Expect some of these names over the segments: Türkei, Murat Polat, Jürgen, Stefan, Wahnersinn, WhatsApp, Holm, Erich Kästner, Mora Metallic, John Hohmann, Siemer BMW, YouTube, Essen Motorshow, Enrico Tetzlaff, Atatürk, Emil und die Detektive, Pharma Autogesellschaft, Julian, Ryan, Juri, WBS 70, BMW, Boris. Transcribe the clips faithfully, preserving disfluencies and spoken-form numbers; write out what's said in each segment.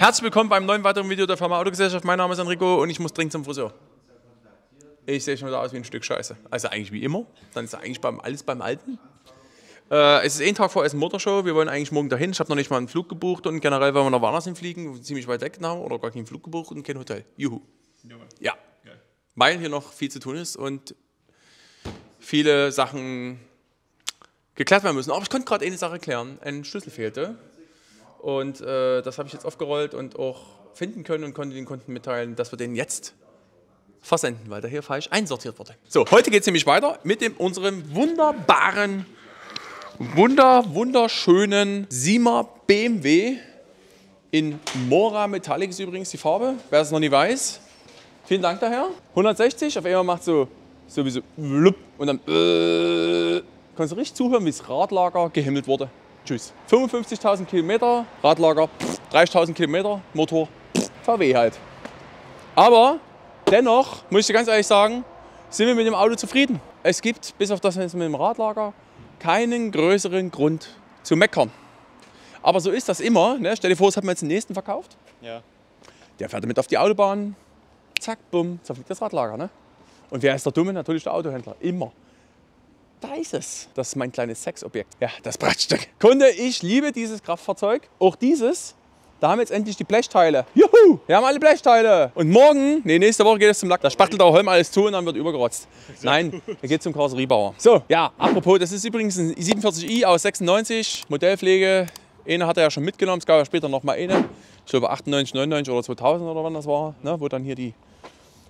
Herzlich willkommen beim neuen weiteren Video der Pharma Autogesellschaft. Mein Name ist Enrico und ich muss dringend zum Friseur. Ich sehe schon wieder aus wie ein Stück Scheiße. Also eigentlich wie immer. Dann ist eigentlich beim, alles beim Alten. Äh, es ist ein Tag vor Essen Motorshow. Wir wollen eigentlich morgen dahin. Ich habe noch nicht mal einen Flug gebucht und generell wollen wir nach Wahnersinn fliegen. Ziemlich weit weg genau. Oder gar keinen Flug gebucht und kein Hotel. Juhu. Ja. Weil hier noch viel zu tun ist und viele Sachen geklärt werden müssen. Aber ich konnte gerade eine Sache klären. Ein Schlüssel fehlte. Und äh, das habe ich jetzt aufgerollt und auch finden können und konnte den Kunden mitteilen, dass wir den jetzt versenden, weil der hier falsch einsortiert wurde. So, heute geht es nämlich weiter mit dem, unserem wunderbaren, wunder, wunderschönen Siemer B M W in Mora Metallic, ist übrigens die Farbe, wer es noch nie weiß. Vielen Dank daher. hundertsechzig, auf einmal macht so sowieso und dann äh, kannst du richtig zuhören, wie das Radlager gehimmelt wurde. Tschüss. fünfundfünfzigtausend Kilometer, Radlager, dreißigtausend Kilometer, Motor, V W halt. Aber dennoch, muss ich dir ganz ehrlich sagen, sind wir mit dem Auto zufrieden. Es gibt, bis auf das mit dem Radlager, keinen größeren Grund zu meckern. Aber so ist das immer. Ne? Stell dir vor, das hat man jetzt den nächsten verkauft. Ja. Der fährt damit auf die Autobahn, zack, bumm, zerfliegt das Radlager. Ne? Und wer ist der Dumme? Natürlich der Autohändler, immer. Da ist es. Das ist mein kleines Sexobjekt. Ja, das Brettstück. Kunde, ich liebe dieses Kraftfahrzeug. Auch dieses. Da haben wir jetzt endlich die Blechteile. Juhu! Wir haben alle Blechteile. Und morgen, nee, nächste Woche geht es zum Lack. Da spachtelt der Holm alles zu und dann wird übergerotzt. Nein, er geht zum Karosseriebauer. So, ja, apropos, das ist übrigens ein siebenundvierzig i aus sechsundneunzig. Modellpflege. Eine hat er ja schon mitgenommen. Es gab ja später nochmal eine. Ich glaube achtundneunzig, neunundneunzig oder zweitausend oder wann das war. Ne? Wo dann hier die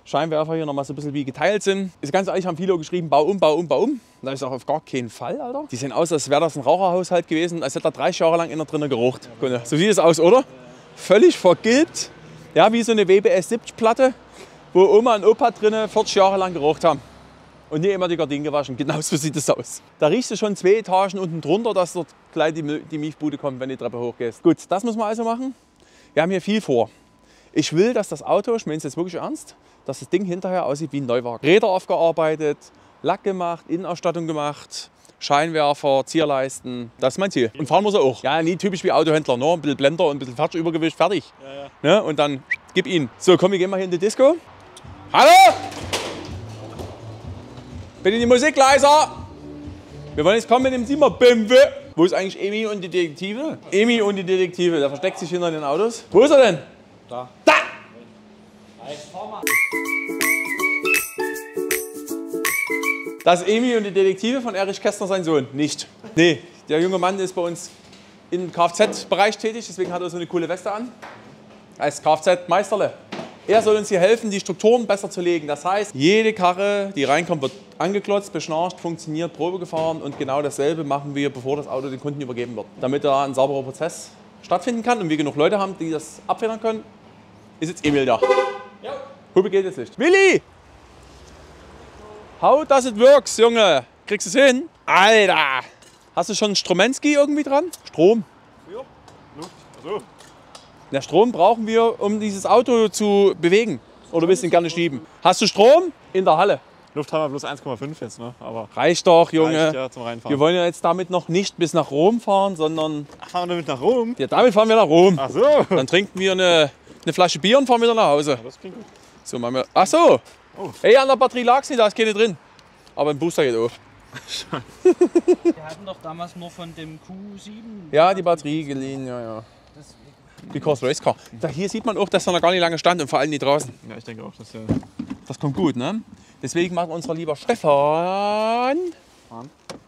Scheinwerfer hier nochmal so ein bisschen wie geteilt sind. Ist ganz ehrlich, haben viele geschrieben, bau um, bau um, bau um. Da ist auch auf gar keinen Fall, Alter. Die sehen aus, als wäre das ein Raucherhaushalt gewesen, als hätte da dreißig Jahre lang innen drinnen gerucht. Ja, so sieht es aus, oder? Ja. Völlig vergilbt. Ja, wie so eine W B S siebzig Platte, wo Oma und Opa drinnen vierzig Jahre lang gerucht haben. Und nie immer die Gardinen gewaschen. Genau so sieht es aus. Da riechst du schon zwei Etagen unten drunter, dass dort gleich die, die Miefbude kommt, wenn die Treppe hochgehst. Gut, das müssen wir also machen. Wir haben hier viel vor. Ich will, dass das Auto, ich meine es jetzt wirklich ernst, dass das Ding hinterher aussieht wie ein Neuwagen. Räder aufgearbeitet, Lack gemacht, Innenausstattung gemacht, Scheinwerfer, Zierleisten. Das ist mein Ziel. Und fahren muss er auch. Ja, nie typisch wie Autohändler. Nur ein bisschen Blender und ein bisschen Fahrtübergewicht, fertig. Ja, ja. Ne? Und dann gib ihn. So, komm, wir gehen mal hier in die Disco. Hallo! Bitte die Musik leiser! Wir wollen jetzt kommen mit dem Siemer B M W. Wo ist eigentlich Emil und die Detektive? Emil und die Detektive, der versteckt sich hinter den Autos. Wo ist er denn? Da! Da! Das Emil und die Detektive von Erich Kästner, sein Sohn, nicht. Nee, der junge Mann ist bei uns im Kfz-Bereich tätig, deswegen hat er so eine coole Weste an. Als Kfz-Meisterle. Er soll uns hier helfen, die Strukturen besser zu legen. Das heißt, jede Karre, die reinkommt, wird angeklotzt, beschnarcht, funktioniert, Probe gefahren und genau dasselbe machen wir, bevor das Auto den Kunden übergeben wird. Damit da ein sauberer Prozess stattfinden kann und wir genug Leute haben, die das abfedern können, ist jetzt Emil da. Ja. Hupe geht jetzt nicht. Willi! How does it works, Junge? Kriegst du es hin? Alter! Hast du schon einen Stromenski irgendwie dran? Strom. Ja, Luft. Also. Na, Strom brauchen wir, um dieses Auto zu bewegen. Oder willst du ihn gerne schieben? Hast du Strom? In der Halle. Luft haben wir bloß eins Komma fünf jetzt, ne? Aber reicht doch, Junge. Reicht, ja, zum Reinfahren. Wir wollen ja jetzt damit noch nicht bis nach Rom fahren, sondern... Ach, fahren wir damit nach Rom? Ja, damit fahren wir nach Rom. Ach so. Dann trinken wir eine, eine Flasche Bier und fahren wieder nach Hause. Ja, das klingt gut. So, machen wir... Ach so. Oh. Ey, an der Batterie lag's nicht, da ist keine drin. Aber ein Booster geht auf. Scheiße. Wir hatten doch damals nur von dem Q sieben... Ja, die Batterie geliehen, ja, ja. Deswegen. Because Race Car. Da hier sieht man auch, dass er noch gar nicht lange stand und vor allem die draußen. Ja, ich denke auch, dass der... Das kommt gut, ne? Deswegen macht unser lieber Stefan,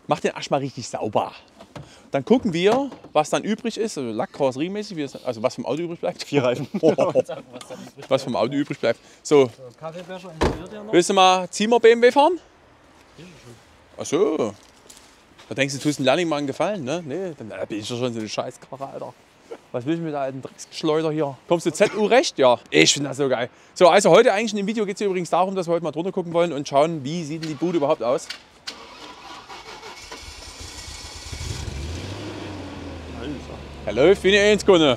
macht den Asch mal richtig sauber. Dann gucken wir, was dann übrig ist, also Lackkarosseriemäßig, also was vom Auto übrig bleibt. Vier Reifen. Oh, was vom Auto übrig bleibt. So, Kaffeebecher installiert ja noch. Willst du mal Siemer B M W fahren? Ach so. Da denkst du, tust den Lerningmann einen Gefallen, ne? Nee, dann bin ich ja schon so eine Scheißkarre, Alter. Was will ich mit der alten Drecksschleuder hier? Kommst du Z U recht? Ja, ich finde das so geil. So, also heute eigentlich in dem Video geht es ja übrigens darum, dass wir heute mal drunter gucken wollen und schauen, wie sieht denn die Bude überhaupt aus. Er läuft wie eine Einskunde.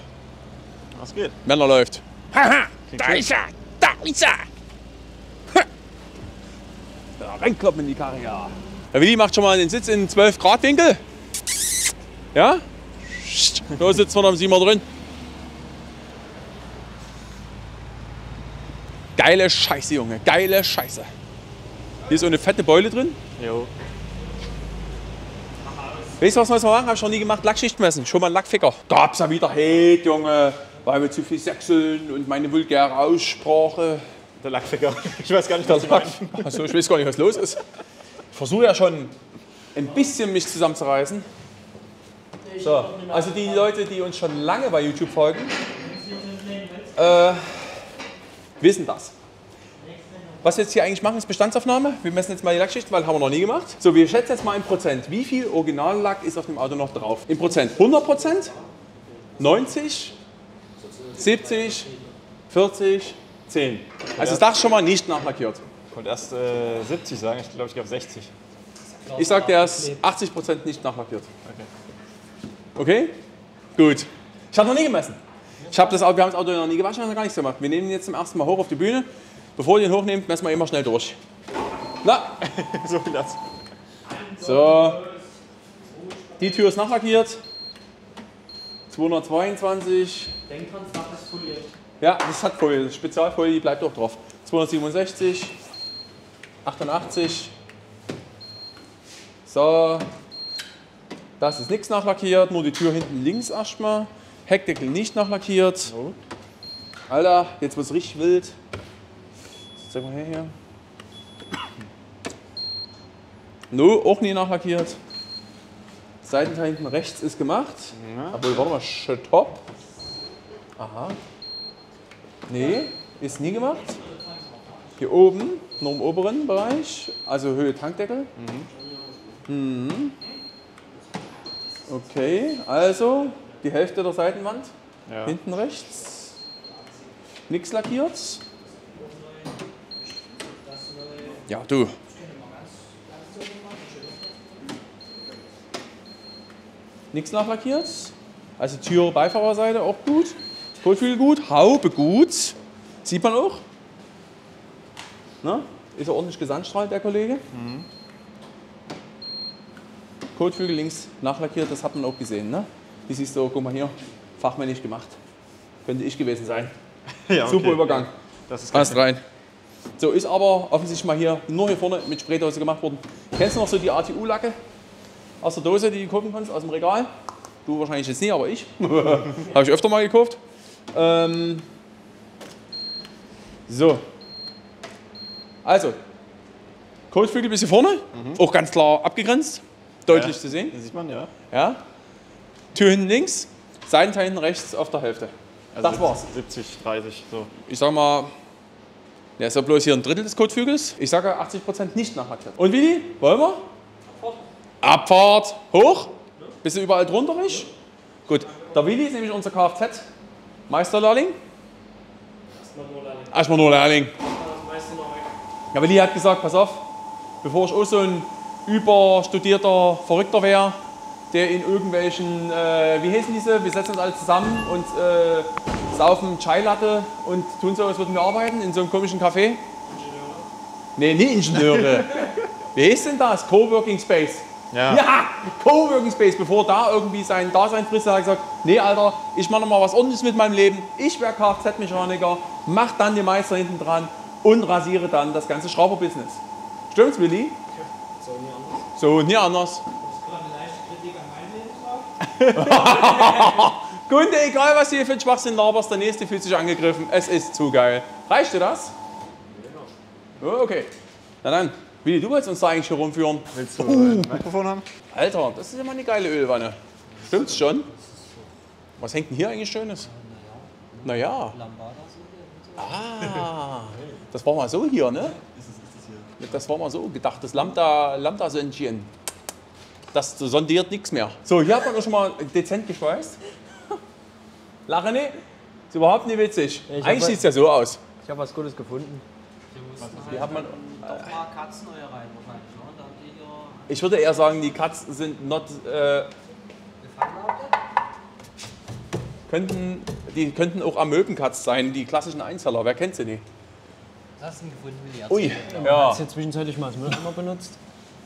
Was geht? Männer läuft. Haha, da ist er, da ist er. Ja, reinkloppen in die Karre, ja. Der Willi macht schon mal den Sitz in zwölf Grad Winkel. Ja? Da sitzen wir noch im Siemer drin. Geile Scheiße, Junge. Geile Scheiße. Hier ist so eine fette Beule drin. Jo. Weißt du, was wir jetzt mal machen? Hab ich noch nie gemacht. Lackschicht messen. Schon mal ein Lackficker. Gab's ja wieder Hate, Junge. Weil wir zu viel sechseln und meine vulgäre Aussprache. Der Lackficker. Ich weiß gar nicht, was ich meine. Achso, ich weiß gar nicht, was los ist. Ich versuche ja schon ein bisschen mich zusammenzureißen. So. Also die Leute, die uns schon lange bei YouTube folgen, äh, wissen das. Was wir jetzt hier eigentlich machen, ist Bestandsaufnahme. Wir messen jetzt mal die Lackschicht, weil haben wir noch nie gemacht. So, wir schätzen jetzt mal in Prozent. Wie viel Originallack ist auf dem Auto noch drauf? In Prozent? hundert Prozent? neunzig? siebzig? vierzig? zehn? Also das Dach schon mal nicht nachlackiert. Ich wollte erst äh, siebzig sagen, ich glaube, ich glaube sechzig. Ich sage, der ist achtzig Prozent nicht nachlackiert. Okay? Gut. Ich habe noch nie gemessen. Ich hab das, wir haben das Auto noch nie gewaschen, haben gar nichts gemacht. Wir nehmen ihn jetzt zum ersten Mal hoch auf die Bühne. Bevor ihr ihn hochnehmt, messen wir immer schnell durch. Na, so viel das. So. Die Tür ist nachlackiert. zweihundertzweiundzwanzig. Denkt dran, das Dach ist foliert. Ja, das hat Folie. Spezialfolie, die bleibt auch drauf. zweihundertsiebenundsechzig. achtundachtzig. So. Das ist nichts nachlackiert, nur die Tür hinten links erstmal. Heckdeckel nicht nachlackiert. No. Alter, jetzt wird's richtig wild. Zeig mal her hier. No, auch nie nachlackiert. Seitenteil hinten rechts ist gemacht. Ja. Obwohl, warte mal, shit, top. Aha. Nee, ist nie gemacht. Hier oben, nur im oberen Bereich, also Höhe Tankdeckel. Mhm. Mhm. Okay, also die Hälfte der Seitenwand, ja. Hinten rechts, nichts lackiert. Ja, du. Nichts nachlackiert. Also Tür, Beifahrerseite auch gut. Kotflügel gut, Haube gut. Sieht man auch. Na? Ist ja ordentlich gesandstrahlt, der Kollege. Mhm. Kotflügel links nachlackiert, das hat man auch gesehen, ne? Die siehst du, guck mal hier, fachmännisch gemacht. Könnte ich gewesen sein. Ja, super, okay. Übergang. Das ist passt rein. So, ist aber offensichtlich mal hier, nur hier vorne mit Spraydose gemacht worden. Kennst du noch so die A T U-Lacke aus der Dose, die du gucken kannst, aus dem Regal? Du wahrscheinlich jetzt nie, aber ich. Habe ich öfter mal gekauft. Ähm, so. Also, Kotflügel bis hier vorne, mhm. Auch ganz klar abgegrenzt. Deutlich ja, zu sehen. Das sieht man, ja. Ja. Tür hinten links, Seitenteil hinten rechts auf der Hälfte. Also das war's. siebzig, dreißig, so. Ich sag mal, der ist ja bloß hier ein Drittel des Kotflügels. Ich sage achtzig Prozent nicht nachlackiert. Und wie die? Wollen wir? Abfahrt. Abfahrt. Hoch. Ja. Bist du überall drunter, nicht? Ja. Gut. Der Willi ist nämlich unser Kfz-Meisterlehrling. Erstmal nur Lehrling. Erstmal nur Lehrling. Ja, Willi hat gesagt, pass auf, bevor ich auch so ein überstudierter Verrückter wäre, der in irgendwelchen, äh, wie heißen diese, wir setzen uns alle zusammen und äh, saufen Chai-Latte und tun so, als würden wir arbeiten in so einem komischen Café. Ingenieure? Nee, nicht Ingenieure. Wie heißt denn das? Coworking Space. Ja. Ja, Coworking Space. Bevor da irgendwie sein Dasein frisst, hat er gesagt, nee, Alter, ich mache noch mal was Ordentliches mit meinem Leben. Ich wäre Kfz-Mechaniker, mach dann den Meister hinten dran und rasiere dann das ganze Schrauber-Business. Stimmt's, Willi? So, nie anders. So, nie anders. Kunde, egal was du hier für einen Schwachsinn laberst, der nächste fühlt sich angegriffen. Es ist zu geil. Reicht dir das? Ja. Oh, okay. Na dann, Willi, du willst uns da eigentlich hier rumführen. Willst du uh. ein Mikrofon haben? Alter, das ist immer eine geile Ölwanne. Stimmt's schon? Was hängt denn hier eigentlich Schönes? Naja. Ah, das war mal so hier, ne? Das war mal so gedacht. Das Lambda, Lambda-Sönnchen. Das sondiert nichts mehr. So, hier hat man auch schon mal dezent geschweißt. Lachen nicht? Ist überhaupt nicht witzig. Ich Eigentlich sieht es ja so aus. Ich habe was Gutes gefunden. Hier hat man doch mal Katzen rein wahrscheinlich. Ich würde eher sagen, die Katzen sind not. Äh, könnten, die könnten auch Amöbenkatz sein, die klassischen Einzeller. Wer kennt sie nicht? Was hast du denn gefunden, Willi? Ui, ja. Hast du ja zwischenzeitlich mal das Müll benutzt?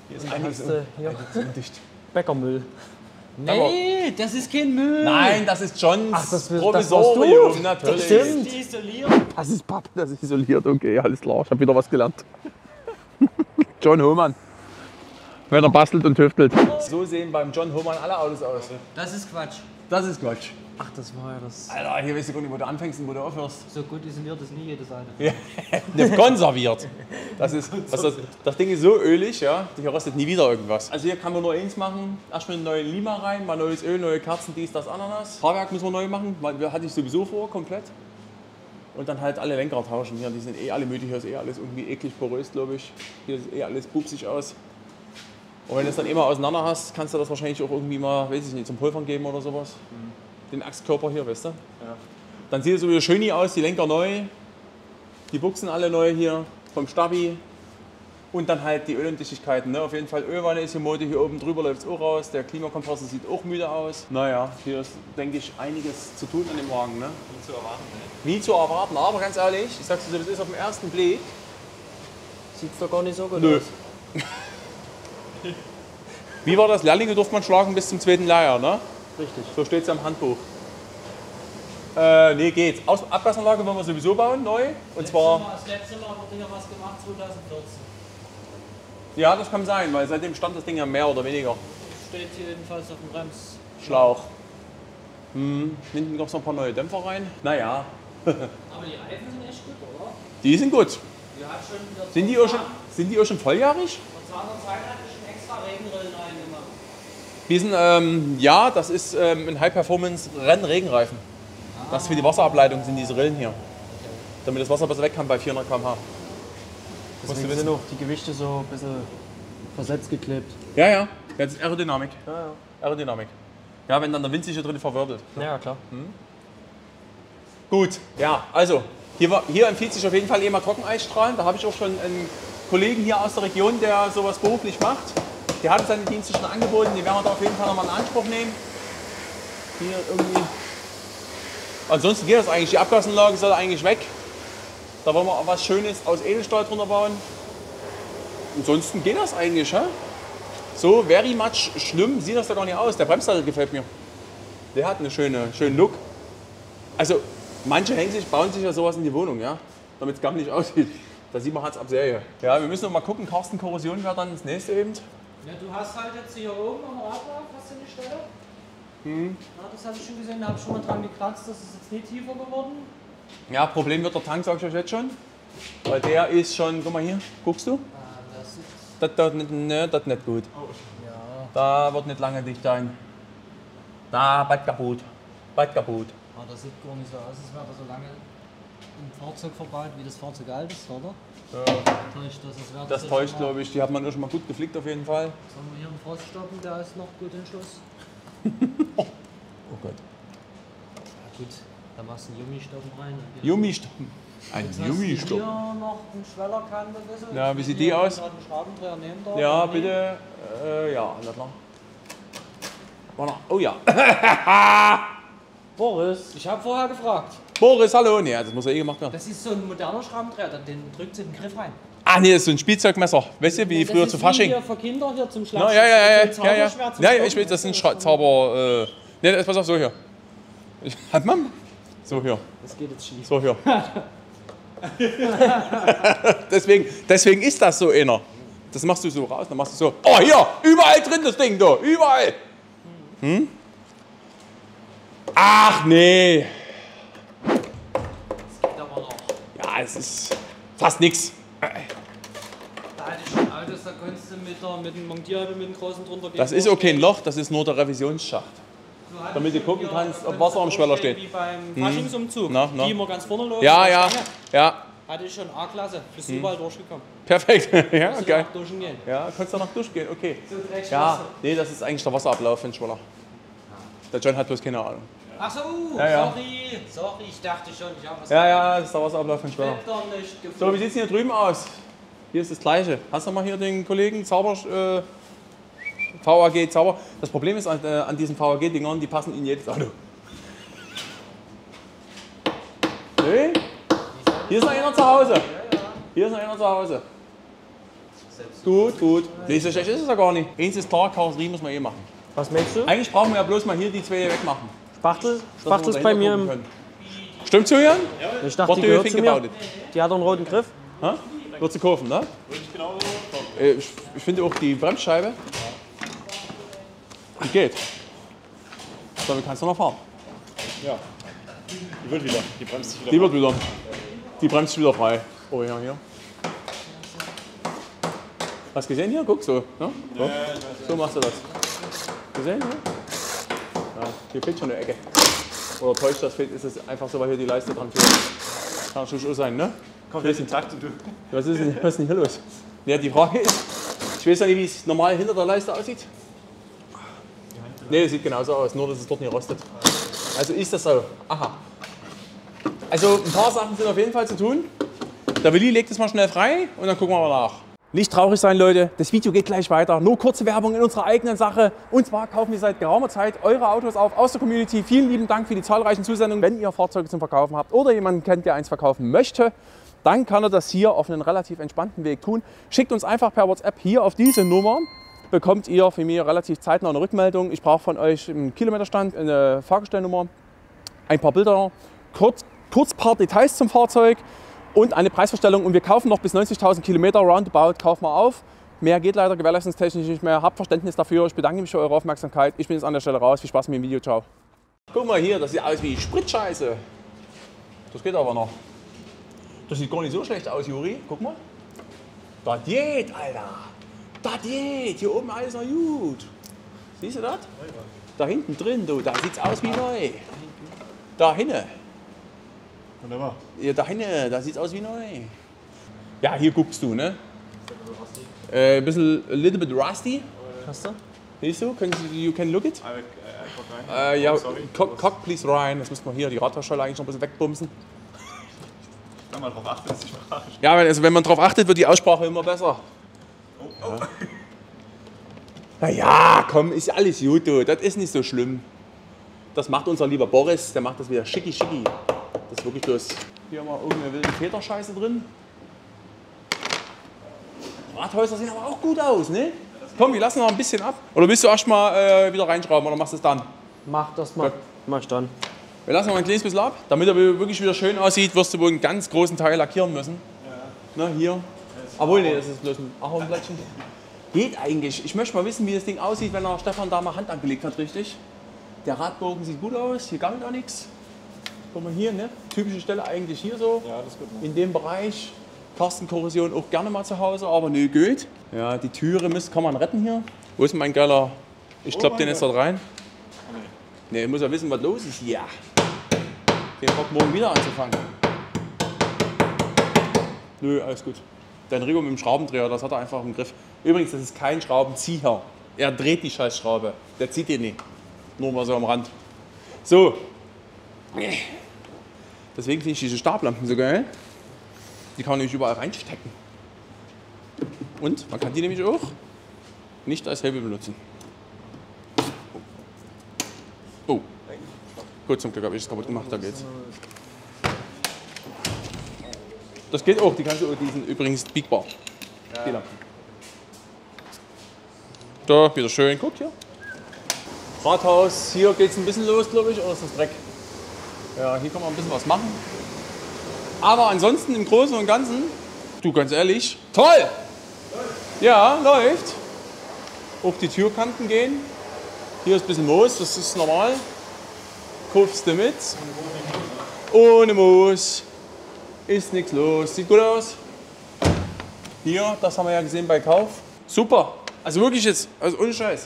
Hier ist einiges undicht. Bäckermüll. Nee, das ist kein Müll. Nein, das ist Johns Ach, das wird, Provisorium, das natürlich. Stimmt. Das ist isoliert. Das ist Papp, das ist isoliert. Okay, alles klar, ich habe wieder was gelernt. John Hohmann. Wenn er bastelt und tüftelt. So sehen beim John Hohmann alle Autos aus. Das ist Quatsch. Das ist Quatsch. Ach, das war ja das... Alter, hier weißt du gar nicht, wo du anfängst und wo du aufhörst. So gut isoliert ist nie jedes Auto. Das konserviert. Das, ist, also das, das Ding ist so ölig, ja, hier rostet nie wieder irgendwas. Also hier kann man nur eins machen. Erstmal eine neue Lima rein, mal neues Öl, neue Kerzen, dies, das, Ananas. Fahrwerk müssen wir neu machen, hatte ich sowieso vor, komplett. Und dann halt alle Lenker tauschen hier, die sind eh alle müde, hier ist eh alles irgendwie eklig porös, glaube ich. Hier sieht eh alles pupsig aus. Und wenn du es dann immer auseinander hast, kannst du das wahrscheinlich auch irgendwie mal, weiß ich nicht, zum Pulvern geben oder sowas. Mhm. Den Achskörper hier, weißt du? Ja. Dann sieht es so wieder schön aus, die Lenker neu, die Buchsen alle neu hier vom Stabi. Und dann halt die Ölundichtigkeiten, ne? Auf jeden Fall Ölwanne ist hier Mode, hier oben drüber läuft es auch raus, der Klimakompressor sieht auch müde aus. Naja, hier ist, denke ich, einiges zu tun an dem Wagen, ne? Nie zu erwarten, ne? Nie zu erwarten, aber ganz ehrlich, ich sag's dir so, das ist auf den ersten Blick. Sieht's doch gar nicht so gut Nö. aus. Wie war das? Lehrlinge durfte man schlagen bis zum zweiten Lehrjahr, ne? Richtig. So steht es ja im Handbuch. Äh, nee, geht's. Aus Abgasanlage wollen wir sowieso bauen, neu. Und letzte zwar... Mal, das letzte Mal wurde hier was gemacht, zwanzig vierzehn. Ja, das kann sein, weil seitdem stand das Ding ja mehr oder weniger. Steht hier jedenfalls auf dem Bremsschlauch. Hm, hinten gab es noch ein paar neue Dämpfer rein. Naja. Aber die Reifen sind echt gut, oder? Die sind gut. Die hat schon sind, die auch schon, sind die auch schon volljährig? Vor zwanzig Zeit hatte ich schon extra Regenrillen reingemacht. Diesen, ähm, ja, das ist ähm, ein High-Performance-Renn-Regenreifen. Ah. Das für die Wasserableitung sind diese Rillen hier. Damit das Wasser besser weg kann bei vierhundert Kilometer pro Stunde. Deswegen sind auch die Gewichte so ein bisschen versetzt geklebt. Ja, ja. Das ist Aerodynamik. Ja, ja. Aerodynamik. Ja, wenn dann der Wind sich hier drin verwirbelt. Ja, ja klar. Hm? Gut. Ja, also, hier, war, hier empfiehlt sich auf jeden Fall eh mal Trockeneistrahlen. Da habe ich auch schon einen Kollegen hier aus der Region, der sowas beruflich macht. Der hat seine Dienste schon angeboten, die werden wir da auf jeden Fall nochmal in Anspruch nehmen. Hier irgendwie. Ansonsten geht das eigentlich, die Abgasanlage soll eigentlich weg. Da wollen wir auch was Schönes aus Edelstahl drunter bauen. Ansonsten geht das eigentlich. He? So very much schlimm sieht das da gar nicht aus. Der Bremssattel gefällt mir. Der hat einen schönen, schönen Look. Also manche hängen sich, bauen sich ja sowas in die Wohnung, ja? Damit es gar nicht aussieht. Da sieht man halt ab Serie. Ja, wir müssen noch mal gucken, Carsten Korrosion wäre dann das nächste eben. Ja, du hast halt jetzt hier oben am Radwerk, hast du eine Stelle? Hm. Ja, das habe ich schon gesehen, da habe ich schon mal dran gekratzt, das ist jetzt nicht tiefer geworden. Ja, Problem wird der Tank, sage ich euch jetzt schon. Weil der ist schon, guck mal hier, guckst du? Ah, das ist... Das, das, nicht, ne, das nicht gut. Oh. Ja. Da wird nicht lange dicht sein. Da, bald kaputt. Bald kaputt. Ah, das sieht gar nicht so aus, als wäre da so lange im Fahrzeug verbaut, wie das Fahrzeug alt ist, oder? Ja. Täuscht das, das, das, das täuscht, glaube ich. Die hat man auch schon mal gut geflickt, auf jeden Fall. Sollen wir hier einen Frost stoppen? Der ist noch gut in Schluss. Oh. Oh Gott. Ja, gut, da machst du einen Yummi-Stoppen rein. Yummi-Stoppen? Ein Yummi-Stoppen? Hier noch eine Schwellerkante. Ja, wie sieht die aus? Ja, bitte. Äh, ja, alles klar. Oh ja. Boris, ich habe vorher gefragt. Boris, hallo. Nee, das muss ja eh gemacht werden. Das ist so ein moderner Schraubendreher, den drückt sie in den Griff rein. Ah nee, das ist so ein Spielzeugmesser. Weißt du, wie das früher zu Fasching. Das ist hier für Kinder, hier zum Schlagen. No, ja, ja, ja, ja, ja, ja. Ja, ja, ich will, das sind Zauber... Äh, nee, das, pass auf, so hier. Ich, hat man? So hier. Das geht jetzt schief. So hier. deswegen, deswegen ist das so einer. Das machst du so raus, dann machst du so... Oh, hier! Überall drin das Ding, da! Überall! Hm? Ach nee! Es ist fast nichts. Da hatte ich schon Autos, da konntest du mit, der, mit dem Montier mit dem großen drunter gehen. Das ist auch kein Loch, das ist nur der Revisionsschacht. So, damit du gucken kannst, ob Wasser am Schweller steht. Wie beim hm. Faschingsumzug, na, na. Die immer ganz vorne los. Ja, ja, Stange. Ja. Hatte ich schon A-Klasse, bist hm. überall durchgekommen. Perfekt, ja, geil. Okay. Du duschen gehen. Ja, konntest du noch duschen gehen, okay. So ja, nee, das ist eigentlich der Wasserablauf für den Schweller. Der John hat bloß keine Ahnung. Ach so, ja, ja. Sorry, sorry, ich dachte schon, ich habe was. Ja, ja, das ist der Wasserablauf von Schweller. So, wie sieht es hier drüben aus? Hier ist das Gleiche. Hast du mal hier den Kollegen Zauber, äh, V A G Zauber? Das Problem ist an, äh, an diesen V A G-Dingern, die passen in jedes Auto. Okay. Hier ist noch einer zu Hause. Hier ist noch einer zu Hause. Gut, gut. Nee, so schlecht ist es ja gar nicht. Eins ist klar, Karosserie muss man eh machen. Was meinst du? Eigentlich brauchen wir ja bloß mal hier die zwei wegmachen. Spachtel, Spachtel ist bei mir im... Stimmt's, Julian? Ja. Ich dachte, die gehört zu mir. Die hat einen roten Griff. Ha? Wird sie kurven, ne? Ich, ich finde auch die Bremsscheibe, die geht. Damit kannst du noch fahren. Ja. Die wird wieder. Die bremst sich wieder. Die wird wieder. Die bremst wieder frei. Oh ja, hier. Hast du gesehen hier? Guck so. Ne? So. Ja, so machst du das. Gesehen hier? Ja, hier fehlt schon eine Ecke. Oder täuscht das? Fehlt, ist es einfach so, weil hier die Leiste dran fehlt. Kann schon sein, ne? Kommt jetzt in Takt und du. Was ist denn, was ist denn hier los? Ja, die Frage ist, ich weiß ja nicht, wie es normal hinter der Leiste aussieht. Ne, sieht genauso aus, nur dass es dort nicht rostet. Also ist das so. Aha. Also ein paar Sachen sind auf jeden Fall zu tun. Der Willi legt es mal schnell frei und dann gucken wir mal nach. Nicht traurig sein, Leute, das Video geht gleich weiter. Nur kurze Werbung in unserer eigenen Sache. Und zwar kaufen wir seit geraumer Zeit eure Autos auf aus der Community. Vielen lieben Dank für die zahlreichen Zusendungen. Wenn ihr Fahrzeuge zum Verkaufen habt oder jemanden kennt, der eins verkaufen möchte, dann kann er das hier auf einen relativ entspannten Weg tun. Schickt uns einfach per WhatsApp hier auf diese Nummer. Bekommt ihr von mir relativ zeitnah eine Rückmeldung. Ich brauche von euch einen Kilometerstand, eine Fahrgestellnummer, ein paar Bilder, kurz, kurz ein paar Details zum Fahrzeug und eine Preisvorstellung. Und wir kaufen noch bis neunzigtausend Kilometer roundabout. Kaufen wir auf. Mehr geht leider gewährleistungstechnisch nicht mehr. Habt Verständnis dafür. Ich bedanke mich für eure Aufmerksamkeit. Ich bin jetzt an der Stelle raus. Viel Spaß mit dem Video. Ciao. Guck mal hier, das sieht aus wie Spritscheiße. Das geht aber noch. Das sieht gar nicht so schlecht aus, Juri. Guck mal. Das geht, Alter. Das geht, hier oben alles noch gut. Siehst du das? Da hinten drin, du, da sieht es aus wie neu. Da hinten. Wunderbar. Ja, da hinten, da sieht es aus wie neu. Ja, hier guckst du, ne? Äh, ein bisschen, a little bit rusty. Hast du? Siehst du? Can you, you can look it? Äh, uh, ja, cock, cock please Ryan. Jetzt müssen wir hier die Radfahrschale eigentlich noch ein bisschen wegbumsen. Wenn man drauf achtet, ist die Sprache. Ja, also wenn man drauf achtet, wird die Aussprache immer besser. Oh. Ja. Naja, komm, ist alles gut, du. Das ist nicht so schlimm. Das macht unser lieber Boris, der macht das wieder schicki schicki. Das ist wirklich los. Hier haben wir irgendeine wilde Peterscheiße drin. Rathäuser sehen aber auch gut aus, ne? Komm, wir lassen noch ein bisschen ab. Oder willst du erst mal äh, wieder reinschrauben oder machst du es dann? Mach das mal. Ja. Mach ich dann. Wir lassen noch ein kleines bisschen ab. Damit er wirklich wieder schön aussieht, wirst du wohl einen ganz großen Teil lackieren müssen. Ja. Na, hier. Obwohl, nee, das ist bloß ein Ahornblättchen. Geht eigentlich. Ich möchte mal wissen, wie das Ding aussieht, wenn er Stefan da mal Hand angelegt hat, richtig? Der Radbogen sieht gut aus, hier gammelt auch nichts. Guck mal hier, ne? Typische Stelle eigentlich hier so. Ja, das geht mal. In dem Bereich. Kastenkorrosion auch gerne mal zu Hause, aber nö, geht. Ja, die Türe müsst, kann man retten hier. Wo ist mein geiler? Ich klappe oh den jetzt da rein. Ne, ich muss ja wissen, was los ist. Ja. Den Bock morgen wieder anzufangen. Nö, alles gut. Dein Enrico mit dem Schraubendreher, das hat er einfach im Griff. Übrigens, das ist kein Schraubenzieher. Er dreht die Scheißschraube. Der zieht ihn nicht. Nur mal so am Rand. So. Deswegen finde ich diese Stablampen so geil. Die kann man nämlich überall reinstecken. Und man kann die nämlich auch nicht als Hebel benutzen. Oh. Gut, zum Glück habe ich es kaputt gemacht. Da geht's. Das geht auch, die ganze Uhr, die sind übrigens biegbar. Ja. Die Lampen. Da, wieder schön, guckt hier. Rathaus, hier geht es ein bisschen los, glaube ich, oder ist das Dreck? Ja, hier kann man ein bisschen was machen. Aber ansonsten im Großen und Ganzen, du ganz ehrlich, toll! Ja, läuft. Auf die Türkanten gehen. Hier ist ein bisschen Moos, das ist normal. Kaufst du mit. Ohne Moos. Ist nichts los. Sieht gut aus. Hier, das haben wir ja gesehen bei Kauf. Super. Also wirklich jetzt, also ohne Scheiß.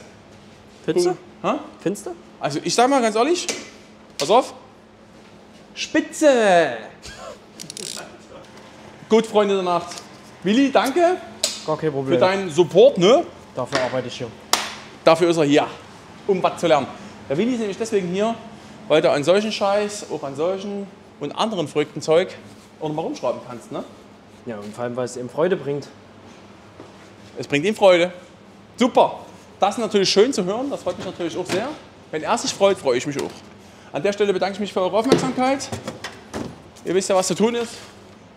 Findest du? Ha? Findest du? Also ich sag mal ganz ehrlich, pass auf. Spitze! Gut, Freunde der Nacht. Willi, danke. Gar kein Problem. Für deinen Support, ne? Dafür arbeite ich hier. Dafür ist er hier, um was zu lernen. Der Willi ist nämlich deswegen hier, weil er an solchen Scheiß, auch an solchen und anderen verrückten Zeug und mal rumschrauben kannst, ne? Ja, und vor allem, weil es ihm Freude bringt. Es bringt ihm Freude. Super. Das ist natürlich schön zu hören, das freut mich natürlich auch sehr. Wenn er sich freut, freue ich mich auch. An der Stelle bedanke ich mich für eure Aufmerksamkeit. Ihr wisst ja, was zu tun ist.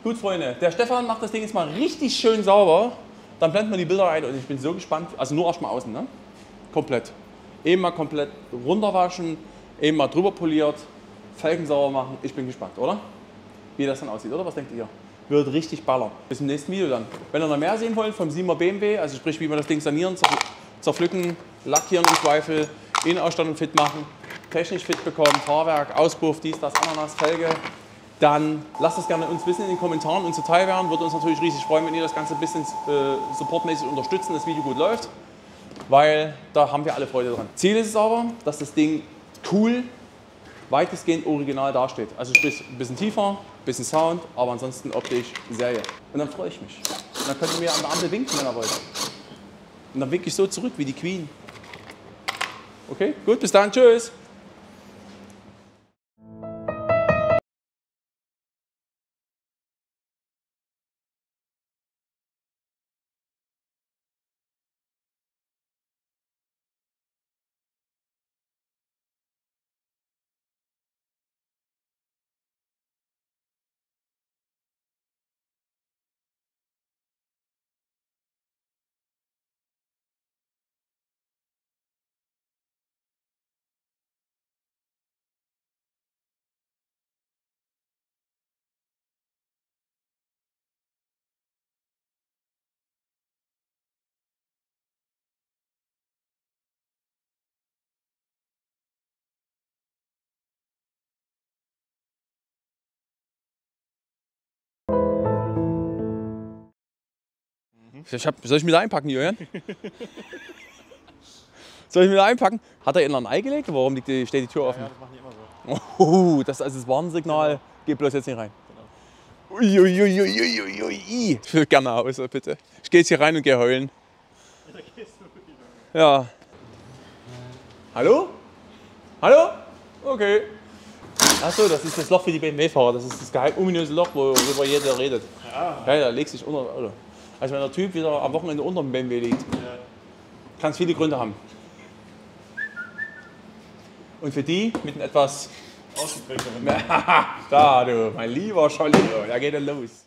Gut, Freunde, der Stefan macht das Ding jetzt mal richtig schön sauber. Dann blenden wir die Bilder ein und ich bin so gespannt. Also nur erstmal außen, ne? Komplett. eben mal komplett runterwaschen, eben mal drüber poliert, Felgen sauber machen. Ich bin gespannt, oder? Wie das dann aussieht, oder? Was denkt ihr? Wird richtig ballern. Bis zum nächsten Video dann. Wenn ihr noch mehr sehen wollt vom Siemer B M W, also sprich, wie wir das Ding sanieren, zerpflücken, lackieren im Zweifel, Innenausstattung fit machen, technisch fit bekommen, Fahrwerk, Auspuff, dies, das, Ananas, Felge, dann lasst das gerne uns wissen in den Kommentaren und zuteil werden. Würde uns natürlich riesig freuen, wenn ihr das Ganze ein bisschen äh, supportmäßig unterstützen, das Video gut läuft, weil da haben wir alle Freude dran. Ziel ist es aber, dass das Ding cool, weitestgehend original dasteht. Also sprich, ein bisschen tiefer, ein bisschen Sound, aber ansonsten optisch Serie. Und dann freue ich mich. Und dann könnt ihr mir an der Ampel winken, wenn ihr wollt. Und dann winke ich so zurück wie die Queen. Okay, gut, bis dann, tschüss. Ich hab, soll ich mir da einpacken, Jürgen? Soll ich mir da einpacken? Hat er ihn noch ein Ei gelegt? Warum liegt die, steht die Tür ja, offen? Ja, das machen die immer so. Oh, das ist also das Warnsignal. Genau. Geht bloß jetzt nicht rein. Genau. Uiuiuiuiui. Ui, ui, ui, ui. Ich will gerne aus, bitte. Ich gehe jetzt hier rein und gehe heulen. Da gehst du wieder. Ja. Hallo? Hallo? Okay. Achso, das ist das Loch für die B M W-Fahrer. Das ist das geheime ominöse Loch, worüber jeder redet. Ja. Ja, da legst du dich unter. Oder? Also wenn der Typ wieder am Wochenende unter dem B M W liegt, ja. Kann es viele Gründe haben. Und für die mit einem etwas ausgeprägteren. Da du, mein lieber Scholli, da geht er los.